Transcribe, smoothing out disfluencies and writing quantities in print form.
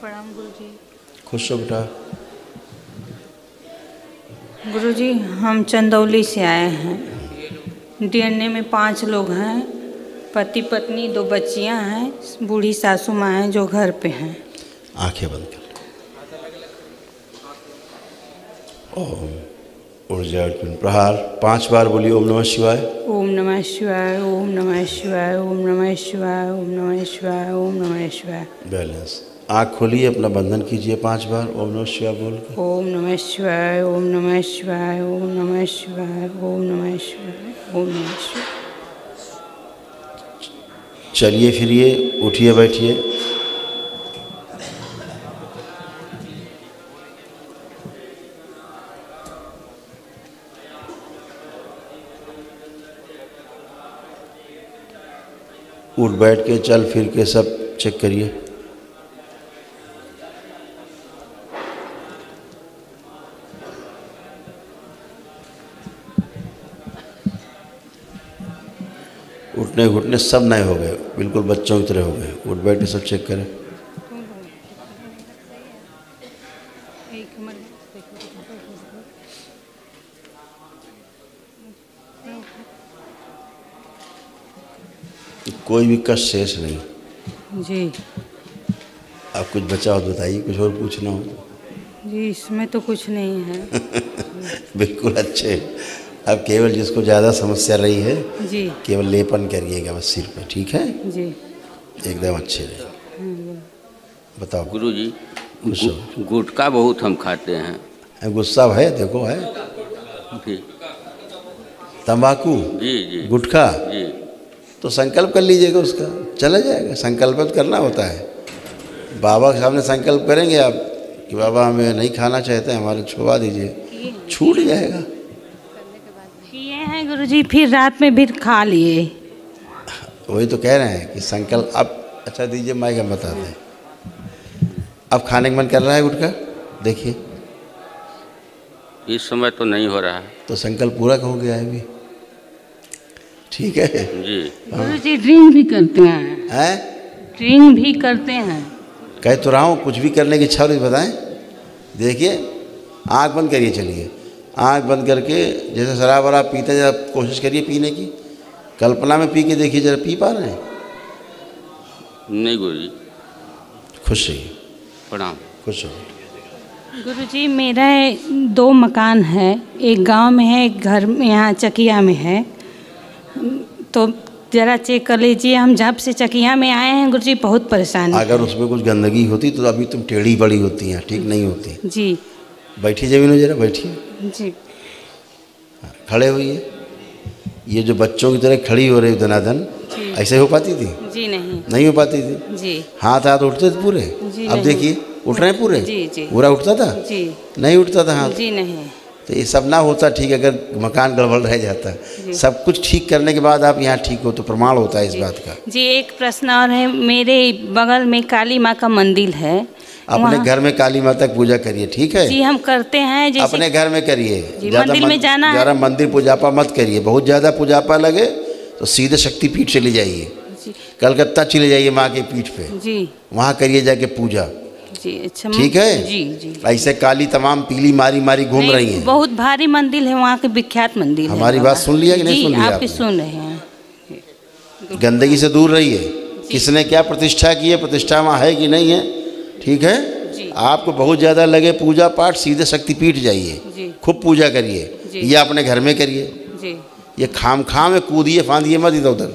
प्रणाम गुरुजी। खुश हो बेटा। गुरुजी हम चंदौली से आए हैं। डीएनए में 5 लोग हैं, पति पत्नी, 2 बच्चियां हैं, बूढ़ी सासू माँ हैं जो घर पे हैं। आंखें बंद कर। ओम ऊर्जा प्रहार 5 बार बोलिए ओम नमः शिवाय। ओम नमः शिवाय, ओम नमः शिवाय, ओम नमः शिवाय, ओम नमः शिवाय, ओम नमः शिवाय। बैलेंस। आँख खोलिए, अपना बंधन कीजिए 5 बार ओम नमः शिवाय बोल के। ओम नमः शिवाय, ओम नमः शिवाय, ओम नमः शिवाय, ओम नमः शिवाय, ओम नमः शिवाय। चलिए फिरिए, उठिए बैठिए। उठ बैठ के चल फिर के सब चेक करिए। उठने घुटने सब नए हो गए, बिल्कुल बच्चों की तरह हो गए। उठ बैठ के सब चेक करें। कोई भी कष्ट शेष नहीं जी। आप कुछ बचा हो तो बताइए, कुछ और पूछना हो जी। इसमें तो कुछ नहीं है। बिल्कुल अच्छे। अब केवल जिसको ज़्यादा समस्या रही है जी, केवल लेपन करिएगा बस सिर पर, ठीक है जी। एकदम अच्छे रहे। बताओ गुरुजी। गुटखा बहुत हम खाते हैं। गुस्सा है देखो है। तम्बाकू जी जी, गुटखा जी। तो संकल्प कर लीजिएगा, उसका चला जाएगा। संकल्पित करना होता है। बाबा के सामने संकल्प करेंगे आप कि बाबा हमें नहीं खाना चाहते, हमारे छुड़ा दीजिए, छूट जाएगा गुरुजी। फिर रात में भी खा लिए। वही तो कह रहे हैं कि संकल्प अब अच्छा दीजिए माई का बता दें। अब खाने का मन कर रहा है गुटखा? देखिए इस समय तो नहीं हो रहा है। तो संकल्प पूरा हो गया है अभी, ठीक है जी। गुरुजी ड्रिंक भी करते हैं? हैं ड्रिंक भी करते हैं। कह तो रहा हूँ कुछ भी करने की इच्छा हो बताएं। देखिए आँख बंद करिए, चलिए आँख बंद करके जैसे शराब वराब पीते हैं, जरा कोशिश करिए पीने की, कल्पना में पी के देखिए जरा। पी पा रहे हैं? नहीं गुरुजी। खुश रहिए। प्रणाम। खुश हो गुरुजी। मेरा 2 मकान है, एक गांव में है, एक घर में यहाँ चकिया में है। तो ज़रा चेक कर लीजिए। हम जब से चकिया में आए हैं गुरुजी बहुत परेशान हैं। अगर उसमें कुछ गंदगी होती तो अभी तुम टेढ़ी बड़ी होती हैं, ठीक नहीं होती जी। बैठिए जमीन में जरा, बैठिए जी। खड़े होइए। ये जो बच्चों की तरह खड़ी हो रही धनाधन, ऐसे हो पाती थी जी? नहीं, नहीं हो पाती थी जी। हाथ हाथ उठते थे पूरे? अब देखिए उठ रहे हैं पूरे जी। पूरा उठता था जी? नहीं उठता था हाथ जी, नहीं। तो ये सब ना होता ठीक, अगर मकान गड़बड़ रह जाता। सब कुछ ठीक करने के बाद आप यहाँ ठीक हो तो प्रमाण होता है इस बात का जी। एक प्रश्न और है, मेरे बगल में काली माँ का मंदिर है। अपने घर में काली माता की पूजा करिए, ठीक है जी। हम करते हैं जैसे अपने घर में करिए। मंदिर में जाना है, मंदिर पूजापा मत करिए। बहुत ज़्यादा पूजापा लगे तो सीधे शक्तिपीठ चले जाइए, कलकत्ता चले जाइए माँ के पीठ पे जी। वहाँ करिए जाके पूजा जी। अच्छा ठीक है जी जी। ऐसे काली तमाम पीली मारी मारी घूम रही है। बहुत भारी मंदिर है वहाँ के, विख्यात मंदिर। हमारी बात सुन लिया कि नहीं सुन लिया? आपकी सुन रहे हैं। गंदगी से दूर रहिए। किसने क्या प्रतिष्ठा की है, प्रतिष्ठा वहाँ है कि नहीं है, ठीक है जी। आपको बहुत ज़्यादा लगे पूजा पाठ, सीधे शक्तिपीठ जाइए, खूब पूजा करिए। ये अपने घर में करिए, ये खाम खाम में कूदिए फांदिए मत इधर उधर।